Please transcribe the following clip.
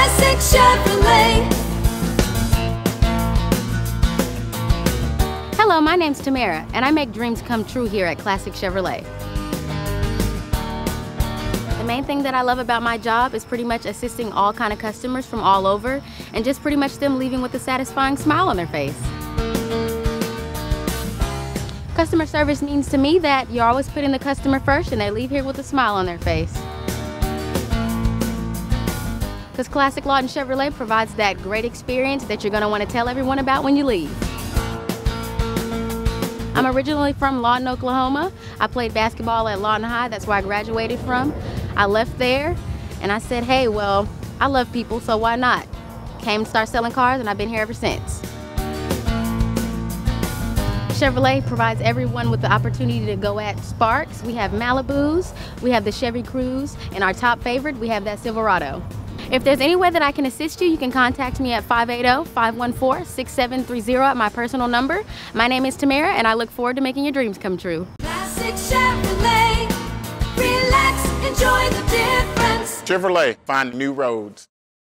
Classic Chevrolet. Hello, my name's Tamara, and I make dreams come true here at Classic Chevrolet. The main thing that I love about my job is pretty much assisting all kind of customers from all over, and just pretty much them leaving with a satisfying smile on their face. Customer service means to me that you're always putting the customer first and they leave here with a smile on their face. Because Classic Lawton Chevrolet provides that great experience that you're going to want to tell everyone about when you leave. I'm originally from Lawton, Oklahoma. I played basketball at Lawton High, that's where I graduated from. I left there and I said, hey, well, I love people, so why not? Came to start selling cars and I've been here ever since. Chevrolet provides everyone with the opportunity to go at Sparks. We have Malibus, we have the Chevy Cruze, and our top favorite, we have that Silverado. If there's any way that I can assist you, you can contact me at 580-514-6730 at my personal number. My name is Tamara, and I look forward to making your dreams come true. Classic Chevrolet. Relax, enjoy the difference. Chevrolet, find new roads.